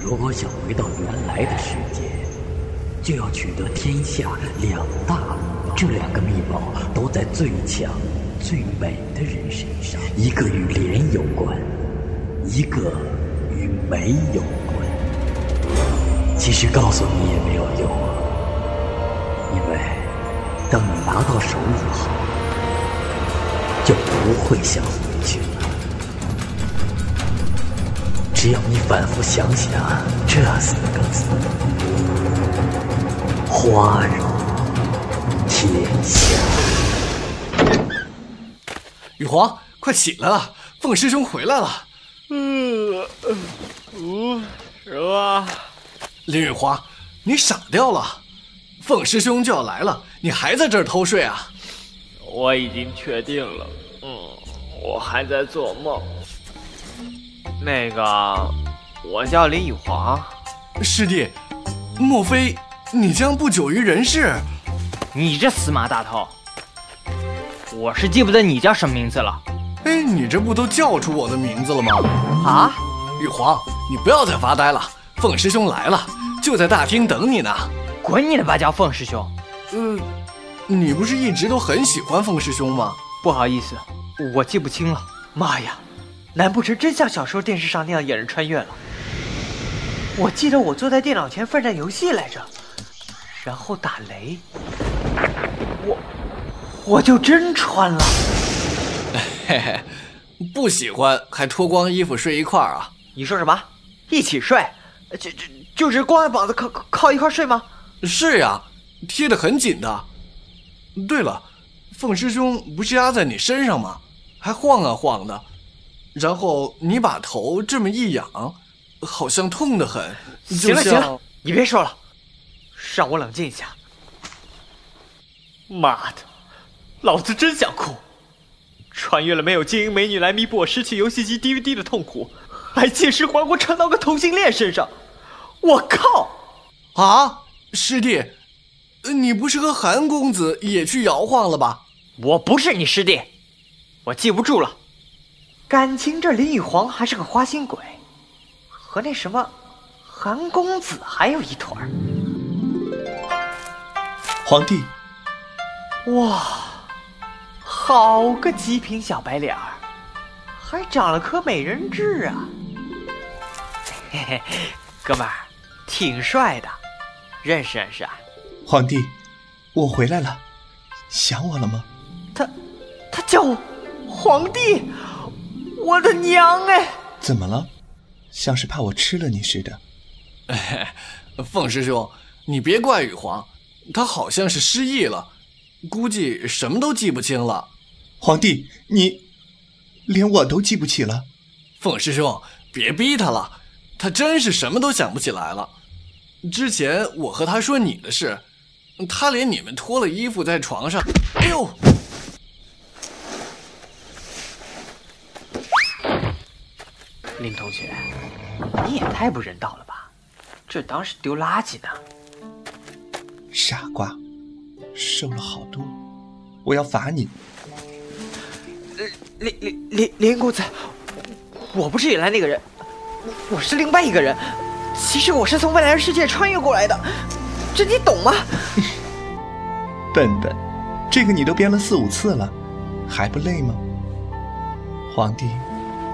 如果想回到原来的世界，就要取得天下两大秘宝。这两个秘宝都在最强、最美的人身上，一个与莲有关，一个与美有关。其实告诉你也没有用啊，因为当你拿到手以后，就不会想回去了。 只要你反复想想这四个字“花容天下”。羽皇，快起来了，凤师兄回来了。什么？林羽皇，你傻掉了？凤师兄就要来了，你还在这儿偷睡啊？我已经确定了。我还在做梦。 那个，我叫林羽皇，师弟，莫非你将不久于人世？你这死马大头，我是记不得你叫什么名字了。哎，你这不都叫出我的名字了吗？啊，羽皇，你不要再发呆了，凤师兄来了，就在大厅等你呢。滚你的芭蕉，凤师兄。你不是一直都很喜欢凤师兄吗？不好意思，我记不清了。妈呀！ 难不成真像小时候电视上那样演人穿越了？我记得我坐在电脑前奋战游戏来着，然后打雷，我就真穿了。嘿嘿，不喜欢还脱光衣服睡一块儿啊？你说什么？一起睡？就是光着膀子靠一块睡吗？是呀，贴得很紧的。对了，凤师兄不是压在你身上吗？还晃啊晃的。 然后你把头这么一仰，好像痛得很。行了行了，你别说了，让我冷静一下。妈的，老子真想哭！穿越了没有精英美女来弥补我失去游戏机 DVD 的痛苦，还借尸还魂穿到个同性恋身上，我靠！啊，师弟，你不是和韩公子也去摇晃了吧？我不是你师弟，我记不住了。 感情这林羽皇还是个花心鬼，和那什么韩公子还有一腿儿。皇帝，哇，好个极品小白脸儿，还长了颗美人痣啊！嘿嘿，哥们儿，挺帅的，认识认识啊。皇帝，我回来了，想我了吗？他叫我皇帝。 我的娘哎！怎么了？像是怕我吃了你似的。哎，凤师兄，你别怪羽皇，他好像是失忆了，估计什么都记不清了。皇帝，你连我都记不起了。凤师兄，别逼他了，他真是什么都想不起来了。之前我和他说你的事，他连你们脱了衣服在床上……哎呦！ 林同学，你也太不人道了吧！这当是丢垃圾呢。傻瓜，瘦了好多，我要罚你。林公子，我不是原来那个人，我是另外一个人。其实我是从未来世界穿越过来的，这你懂吗？笨笨，这个你都编了4、5次了，还不累吗？皇帝。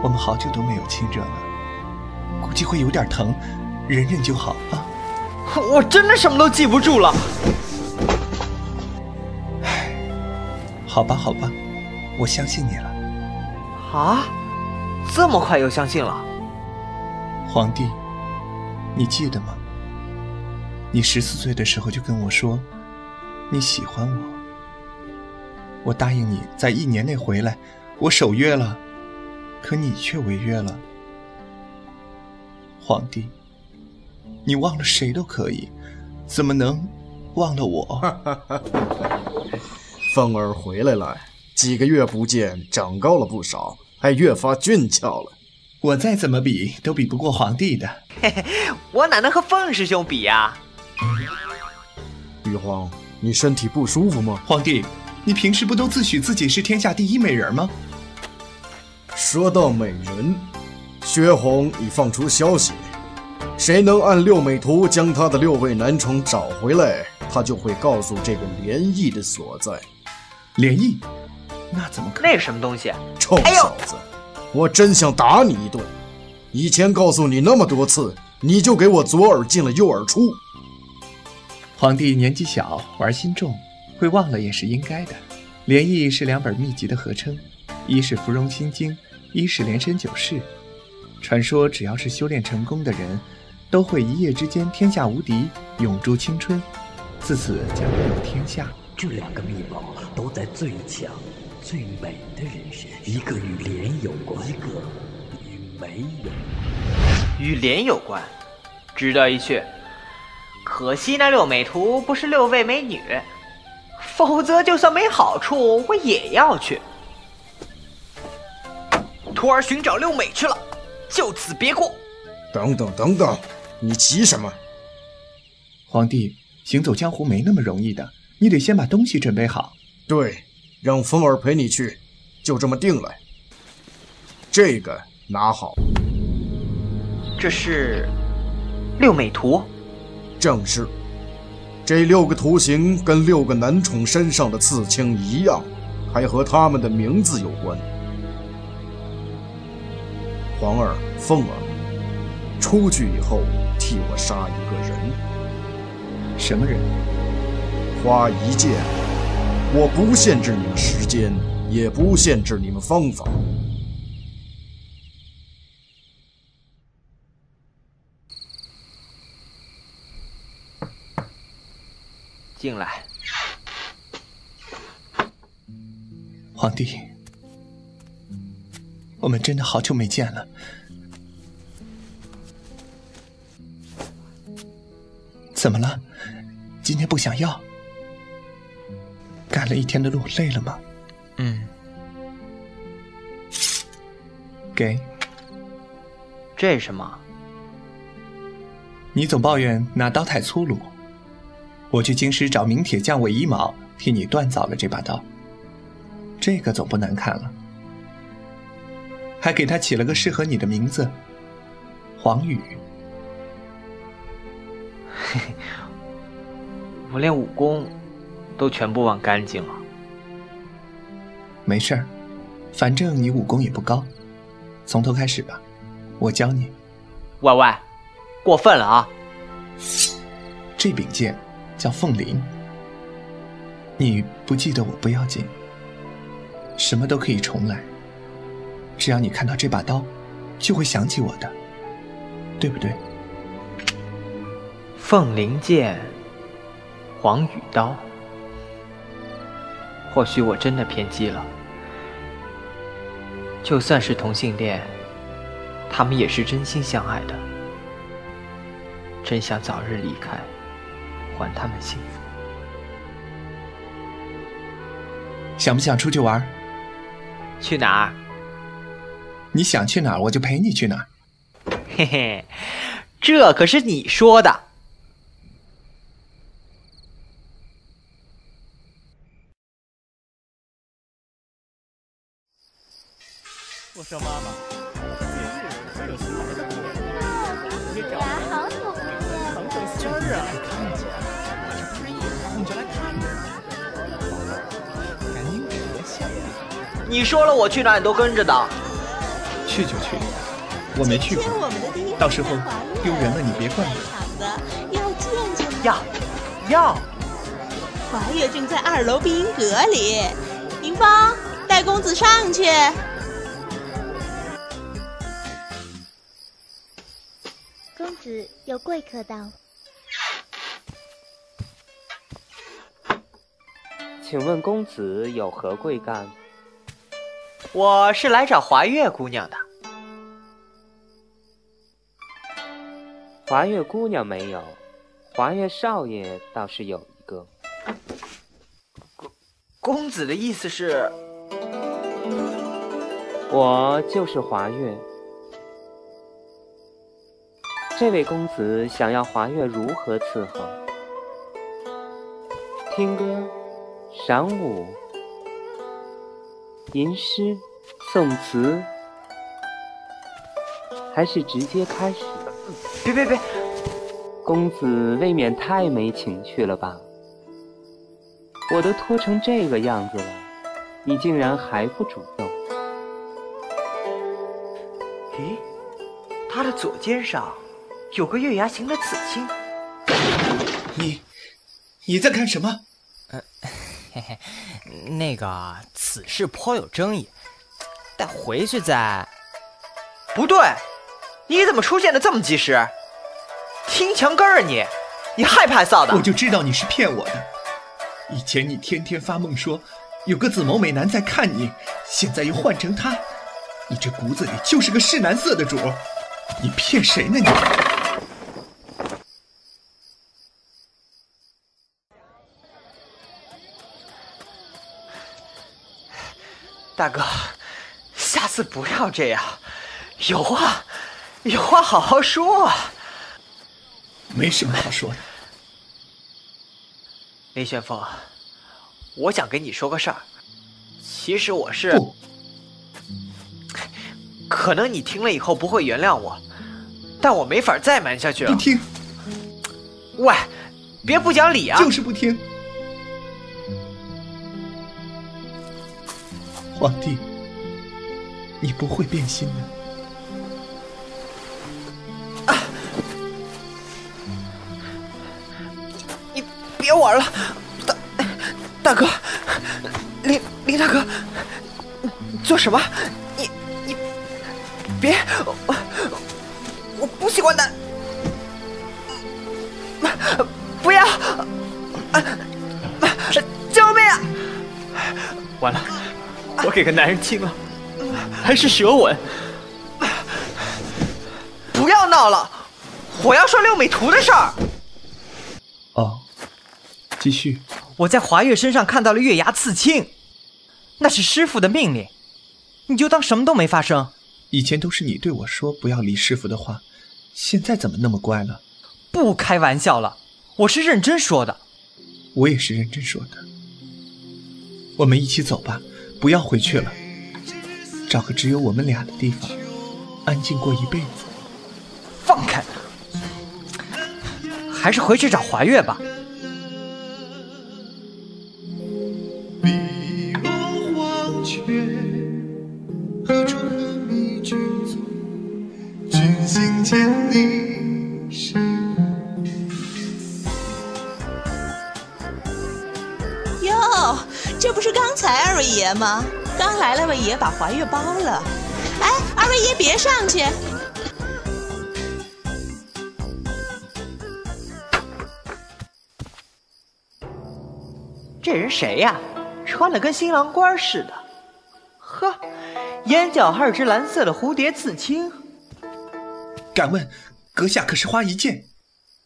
我们好久都没有亲热了，估计会有点疼，忍忍就好啊。我真的什么都记不住了。唉，好吧好吧，我相信你了。啊？这么快又相信了？皇帝，你记得吗？你14岁的时候就跟我说，你喜欢我。我答应你在1年内回来，我守约了。 可你却违约了，皇帝，你忘了谁都可以，怎么能忘了我？凤儿回来了，几个月不见，长高了不少，还越发俊俏了。我再怎么比都比不过皇帝的。嘿嘿，我哪能和凤师兄比呀？羽皇，你身体不舒服吗？皇帝，你平时不都自诩自己是天下第一美人吗？说到美人，薛红已放出消息，谁能按六美图将他的6位男宠找回来，他就会告诉这个联谊的所在。联谊？那怎么可能？那什么东西？臭小子，我真想打你一顿！以前告诉你那么多次，你就给我左耳进了右耳出。皇帝年纪小，玩心重，会忘了也是应该的。联谊是2本秘籍的合称。一是《芙蓉心经》，一是《连身九式》。传说只要是修炼成功的人，都会一夜之间天下无敌，永驻青春，自此将会有天下。这2个秘宝都在最强、最美的人身上，一个与莲有关，一个与美有关。与莲有关，值得一去。可惜那6美图不是6位美女，否则就算没好处，我也要去。徒儿寻找6美去了，就此别过。等等等等，你急什么？皇帝，行走江湖没那么容易的，你得先把东西准备好。对，让风儿陪你去，就这么定了。这个拿好。这是6美图？正是。这6个图形跟6个男宠身上的刺青一样，还和他们的名字有关。皇儿，凤儿，出去以后替我杀一个人。什么人？花一剑。我不限制你们时间，也不限制你们方法。进来。皇帝，我们真的好久没见了。怎么了？今天不想要？赶了一天的路，累了吗？嗯。给。这什么？你总抱怨拿刀太粗鲁，我去京师找名铁匠韦一毛，替你锻造了这把刀。这个总不难看了。还给他起了个适合你的名字，黄宇。嘿嘿，我连武功都全部忘干净了。没事儿，反正你武功也不高，从头开始吧，我教你。喂喂，过分了啊！这柄剑叫凤翎，你不记得我不要紧，什么都可以重来。只要你看到这把刀，就会想起我的，对不对？凤翎剑，黄羽刀。或许我真的偏激了。就算是同性恋，他们也是真心相爱的。真想早日离开，还他们幸福。想不想出去玩？去哪儿？你想去哪儿，我就陪你去哪儿。嘿嘿，这可是你说的。我说妈妈，俩好久不见，等等生日啊！看见，我就来看你。赶紧给我下来！你说了我去哪，你都跟着的。去就去，我没去过，到时候丢人了你别怪我。要见见你，要。华月正在2楼碧云阁里，宁芳，带公子上去。公子有贵客到，请问公子有何贵干？我是来找华月姑娘的。华月姑娘没有，华月少爷倒是有一个。公子的意思是？我就是华月。这位公子想要华月如何伺候？听歌、赏舞、吟诗、宋词，还是直接开始？别！公子未免太没情趣了吧？我都脱成这个样子了，你竟然还不主动？咦，他的左肩上有个月牙形的刺青。你在干什么？那个此事颇有争议，待回去再。不对，你怎么出现的这么及时？听墙根啊你！你害怕臊的！我就知道你是骗我的。以前你天天发梦说有个紫眸美男在看你，现在又换成他，你这骨子里就是个世难色的主，你骗谁呢你？ 大哥，下次不要这样，有话好好说啊。没什么好说的。林玄风，我想跟你说个事儿。其实我是，可能你听了以后不会原谅我，但我没法再瞒下去了。不听。喂，别不讲理啊！就是不听。 皇帝，你不会变心的。啊！你别玩了，大哥，林大哥，做什么？你别，我不喜欢他，不要！啊！救命啊！完了。 我给个男人亲了，还是舌吻！不要闹了，我要说六美图的事儿。哦，继续。我在华月身上看到了月牙刺青，那是师傅的命令，你就当什么都没发生。以前都是你对我说不要理师傅的话，现在怎么那么乖了？不开玩笑了，我是认真说的。我也是认真说的。我们一起走吧。 不要回去了，找个只有我们俩的地方，安静过一辈子。放开，还是回去找华月吧。碧落黄泉，何处和你君走？君行千里是我。哟。 这不是刚才二位爷吗？刚来了位爷把华月包了。哎，二位爷别上去。这人谁呀？穿了跟新郎官似的。呵，眼角还有只蓝色的蝴蝶刺青。敢问，阁下可是花一剑？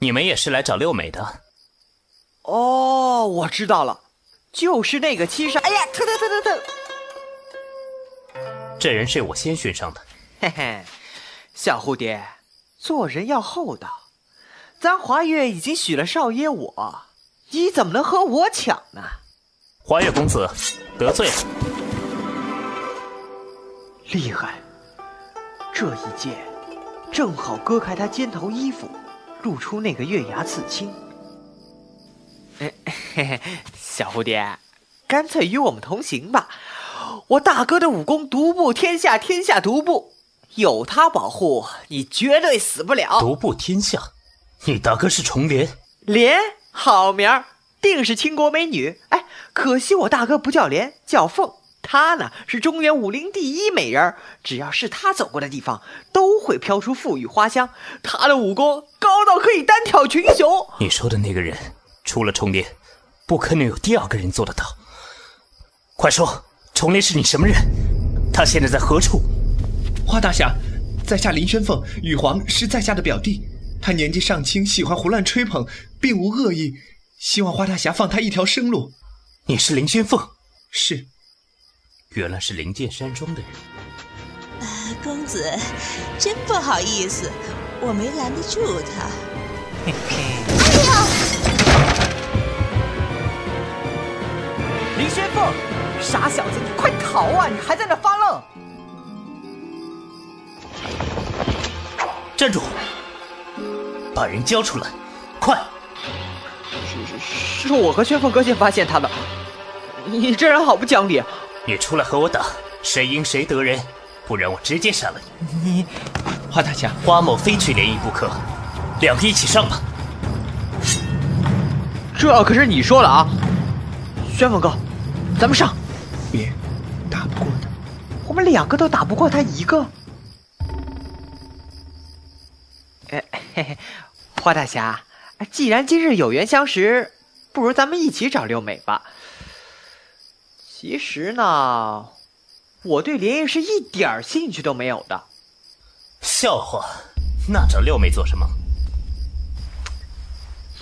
你们也是来找六美的？哦，我知道了。 就是那个七杀！哎呀，疼！这人是我先寻上的。嘿嘿，小蝴蝶，做人要厚道。咱华月已经许了少爷我，你怎么能和我抢呢？华月公子得罪了。厉害！这一剑正好割开他肩头衣服，露出那个月牙刺青。 嘿嘿，小蝴蝶，干脆与我们同行吧。我大哥的武功独步天下，天下独步，有他保护，你绝对死不了。独步天下，你大哥是重莲？莲，好名儿，定是倾国美女。哎，可惜我大哥不叫莲，叫凤。她呢是中原武林第一美人，只要是她走过的地方，都会飘出馥郁花香。她的武功高到可以单挑群雄。你说的那个人？ 除了重莲，不可能有第二个人做得到。快说，重莲是你什么人？他现在在何处？花大侠，在下林轩凤，羽皇是在下的表弟。他年纪尚轻，喜欢胡乱吹捧，并无恶意，希望花大侠放他一条生路。你是林轩凤？是。原来是灵剑山庄的人。公子，真不好意思，我没拦得住他。嘿嘿。哎呀！傻小子，你快逃啊！你还在那发愣！站住！把人交出来，快！是我和旋风哥先发现他的。你这人好不讲理！你出来和我打，谁赢谁得人，不然我直接杀了你！你，花大侠，花某非去联谊不可，两个一起上吧。这可是你说了啊，旋风哥，咱们上！别，打不过他，我们两个都打不过他一个。嘿嘿，花大侠，既然今日有缘相识，不如咱们一起找六美吧。 其实呢，我对联谊是一点兴趣都没有的。笑话，那找六妹做什么？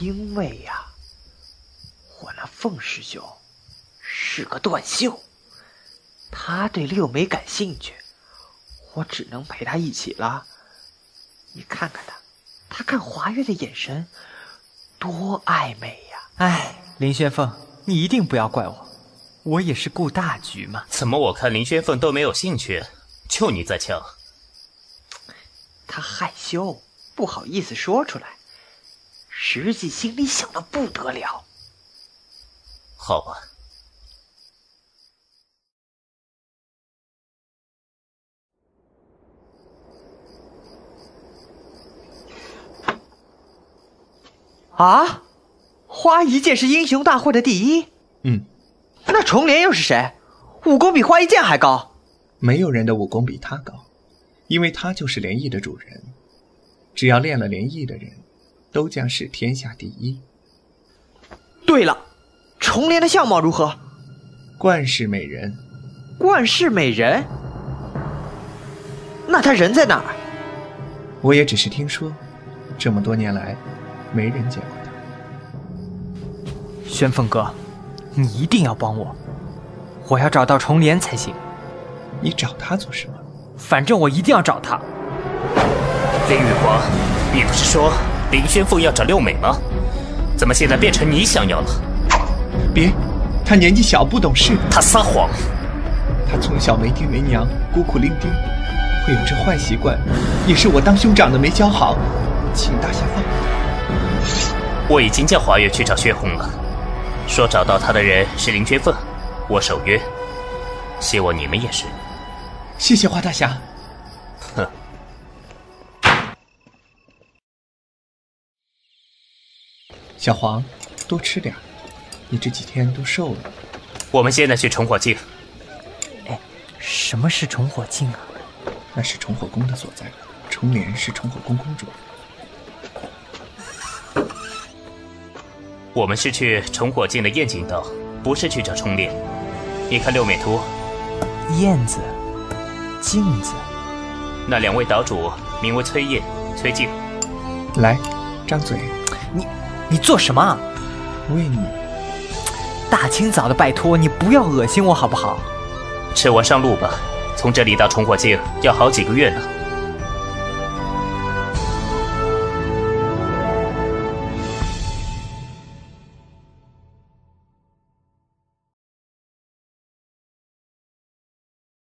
因为呀，我那凤师兄是个断袖，他对六妹感兴趣，我只能陪他一起了。你看看他，他看华月的眼神多暧昧呀！哎，林轩凤，你一定不要怪我。 我也是顾大局嘛。怎么我看林轩凤都没有兴趣，就你在抢。他害羞，不好意思说出来，实际心里想的不得了。好吧。啊，花一剑是英雄大会的第一。嗯。 那重莲又是谁？武功比花一剑还高？没有人的武功比他高，因为他就是莲意的主人。只要练了莲意的人，都将是天下第一。对了，重莲的相貌如何？冠世美人。冠世美人？那他人在哪儿？我也只是听说，这么多年来，没人见过他。玄风哥。 你一定要帮我，我要找到重莲才行。你找他做什么？反正我一定要找他。林雨华，你不是说林轩凤要找六美吗？怎么现在变成你想要了？别，他年纪小不懂事。他撒谎。他从小没爹没娘，孤苦伶仃，会有这坏习惯，也是我当兄长的没教好，请大侠放过我。我已经叫华月去找薛红了。 说找到他的人是林轩凤，我守约，希望你们也是。谢谢花大侠。哼。小黄，多吃点，你这几天都瘦了。我们现在去重火镜。哎，什么是重火镜啊？那是重火宫的所在，重莲是重火宫公主。 我们是去重火镜的燕景岛，不是去找重莲。你看六美图，燕子、镜子，那两位岛主名为崔燕、崔镜。来，张嘴！你做什么啊？喂你。大清早的，拜托你不要恶心我好不好？吃完上路吧，从这里到重火镜要好几个月呢。